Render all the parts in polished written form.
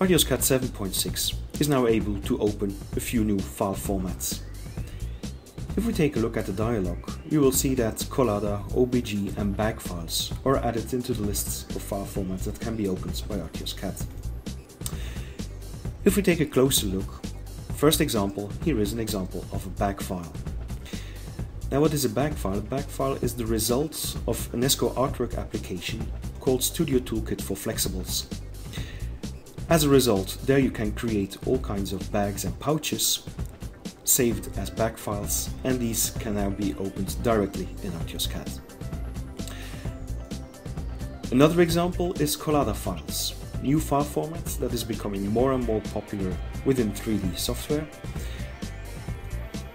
ArtiosCAD 7.6 is now able to open a few new file formats. If we take a look at the dialog, you will see that Collada, OBJ and BAG files are added into the lists of file formats that can be opened by ArtiosCAD. If we take a closer look, first example, here is an example of a BAG file. Now what is a BAG file? A BAG file is the result of an ESCO artwork application called Studio Toolkit for Flexibles. As a result, there you can create all kinds of bags and pouches saved as BAG files, and these can now be opened directly in ArtiosCAD. Another example is Collada files, new file format that is becoming more and more popular within 3D software.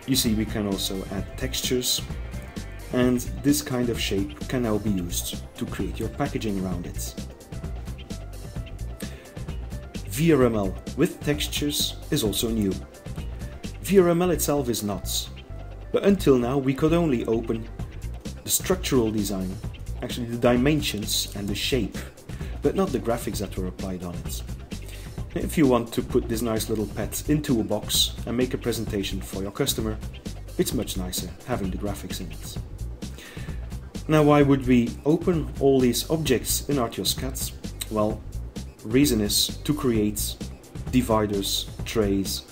You see, we can also add textures, and this kind of shape can now be used to create your packaging around it. VRML with textures is also new. VRML itself is not, but until now we could only open the structural design, actually the dimensions and the shape, but not the graphics that were applied on it. If you want to put this nice little pet into a box and make a presentation for your customer, it's much nicer having the graphics in it. Now, why would we open all these objects in ArtiosCAD? Well, reason is to create dividers, trays,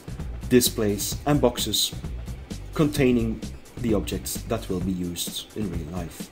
displays and boxes containing the objects that will be used in real life.